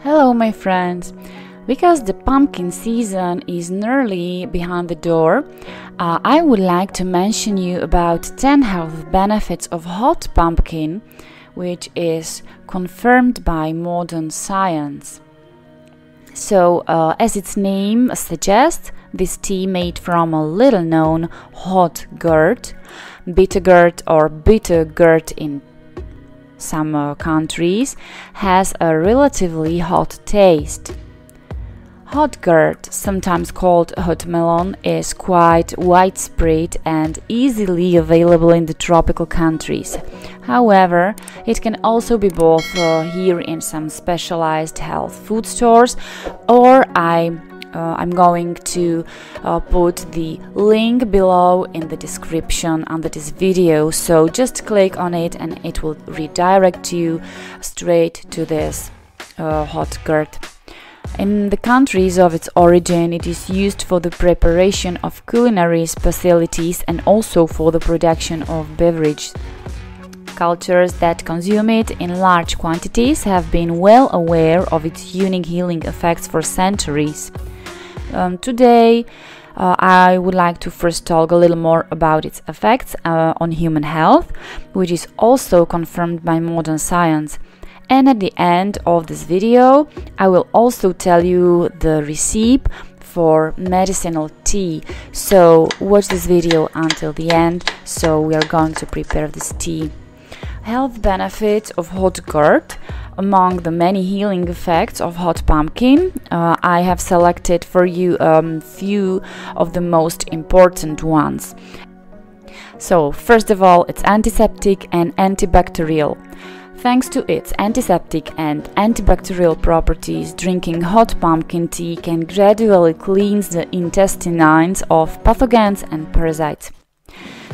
Hello my friends! Because the pumpkin season is nearly behind the door, I would like to mention you about 10 health benefits of hot pumpkin, which is confirmed by modern science. So, as its name suggests, this tea made from a little-known hot gourd, bitter gourd or bitter gourd in some countries, has a relatively hot taste. Hot gourd, sometimes called hot melon, is quite widespread and easily available in the tropical countries. However, it can also be bought here in some specialized health food stores, or I'm going to put the link below in the description under this video, so just click on it and it will redirect you straight to this hot gourd. In the countries of its origin, it is used for the preparation of culinary specialties and also for the production of beverages. Cultures that consume it in large quantities have been well aware of its unique healing effects for centuries. Today, I would like to first talk a little more about its effects on human health, which is also confirmed by modern science. And at the end of this video, I will also tell you the recipe for medicinal tea. So watch this video until the end, so we are going to prepare this tea. Health benefits of hot gourd. Among the many healing effects of hot pumpkin, I have selected for you a few of the most important ones. So, first of all, it's antiseptic and antibacterial. Thanks to its antiseptic and antibacterial properties, drinking hot pumpkin tea can gradually cleanse the intestines of pathogens and parasites.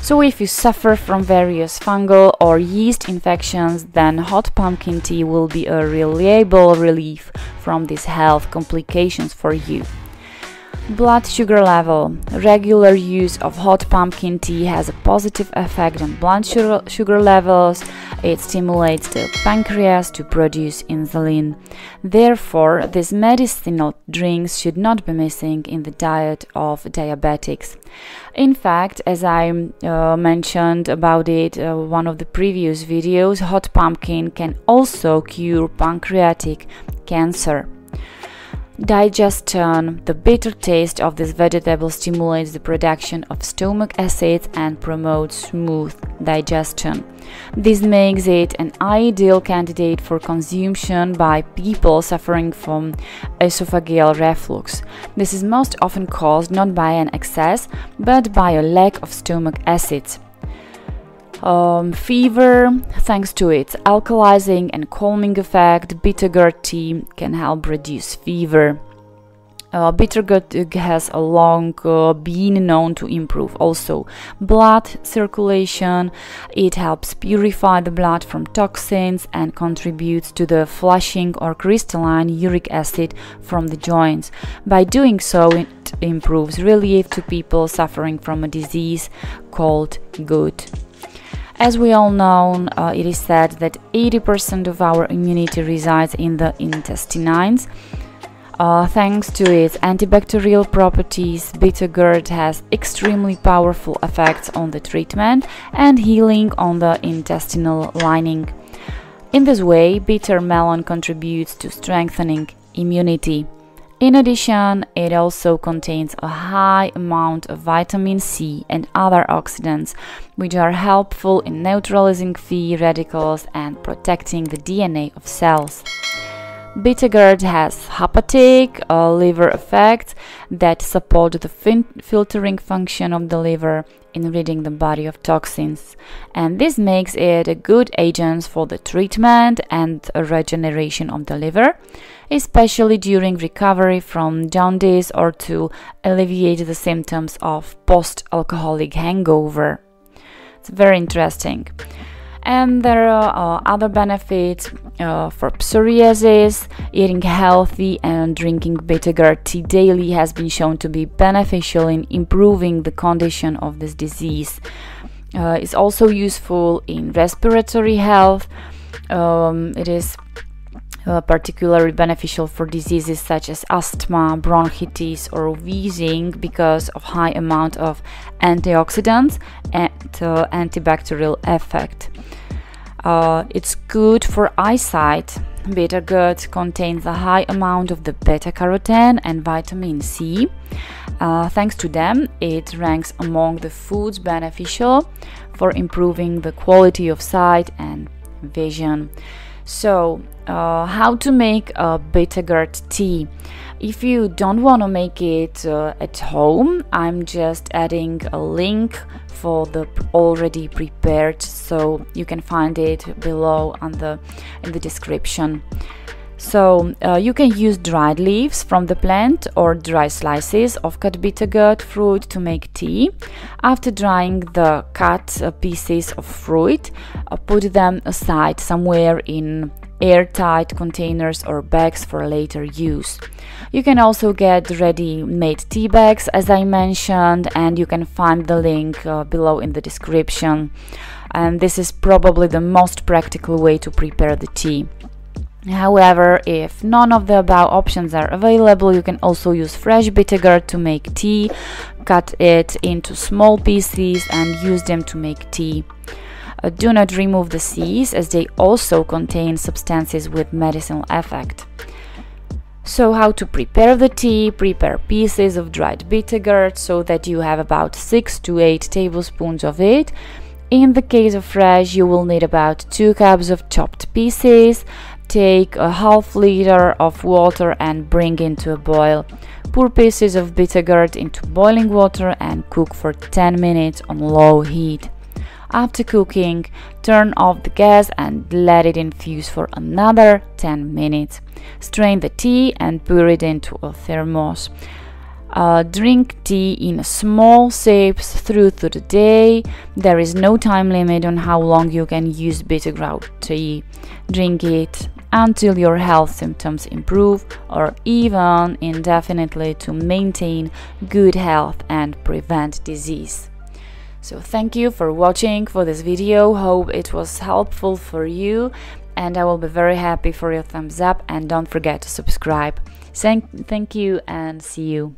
So if you suffer from various fungal or yeast infections, then hot pumpkin tea will be a reliable relief from these health complications for you. Blood sugar level. Regular use of hot pumpkin tea has a positive effect on blood sugar levels. It stimulates the pancreas to produce insulin. Therefore, these medicinal drinks should not be missing in the diet of diabetics. In fact, as I mentioned about it one of the previous videos, hot pumpkin can also cure pancreatic cancer. Digestion. The bitter taste of this vegetable stimulates the production of stomach acids and promotes smooth digestion. This makes it an ideal candidate for consumption by people suffering from esophageal reflux. This is most often caused not by an excess, but by a lack of stomach acids. Fever. Thanks to its alkalizing and calming effect, bitter gourd tea can help reduce fever. Bitter gourd has a long been known to improve also blood circulation. It helps purify the blood from toxins and contributes to the flushing or crystalline uric acid from the joints. By doing so, it improves relief to people suffering from a disease called gout. As we all know, it is said that 80% of our immunity resides in the intestines. Thanks to its antibacterial properties, bitter gourd has extremely powerful effects on the treatment and healing on the intestinal lining. In this way, bitter melon contributes to strengthening immunity. In addition, it also contains a high amount of vitamin C and other oxidants, which are helpful in neutralizing free radicals and protecting the DNA of cells. Bitter gourd has hepatic liver effects that support the filtering function of the liver in ridding the body of toxins, and this makes it a good agent for the treatment and regeneration of the liver, especially during recovery from jaundice or to alleviate the symptoms of post-alcoholic hangover. It's very interesting. And there are other benefits for psoriasis. Eating healthy and drinking bitter gourd tea daily has been shown to be beneficial in improving the condition of this disease. It's also useful in respiratory health. It is particularly beneficial for diseases such as asthma, bronchitis or wheezing because of high amount of antioxidants and antibacterial effect. It's good for eyesight. Beta gut contains a high amount of the beta carotene and vitamin C. Thanks to them, it ranks among the foods beneficial for improving the quality of sight and vision. So how to make a beta gut tea? If you don't want to make it at home, I'm just adding a link for the already prepared, so you can find it below on in the description. So you can use dried leaves from the plant or dry slices of cut beta gut fruit to make tea. After drying the cut pieces of fruit, put them aside somewhere in airtight containers or bags for later use. You can also get ready-made tea bags, as I mentioned, and you can find the link below in the description. And this is probably the most practical way to prepare the tea. However, if none of the above options are available, you can also use fresh beta gut to make tea, cut it into small pieces and use them to make tea. Do not remove the seeds, as they also contain substances with medicinal effect. So how to prepare the tea? Prepare pieces of dried beta gut so that you have about 6 to 8 tablespoons of it. In the case of fresh, you will need about 2 cups of chopped pieces. Take a ½ liter of water and bring into a boil. Pour pieces of beta gut into boiling water and cook for 10 minutes on low heat. After cooking, turn off the gas and let it infuse for another 10 minutes. Strain the tea and pour it into a thermos. Drink tea in small sips through the day. There is no time limit on how long you can use beta gut tea. Drink it until your health symptoms improve or even indefinitely to maintain good health and prevent disease. So thank you for watching for this video. Hope it was helpful for you, and I will be very happy for your thumbs up, and don't forget to subscribe. Thank you and see you.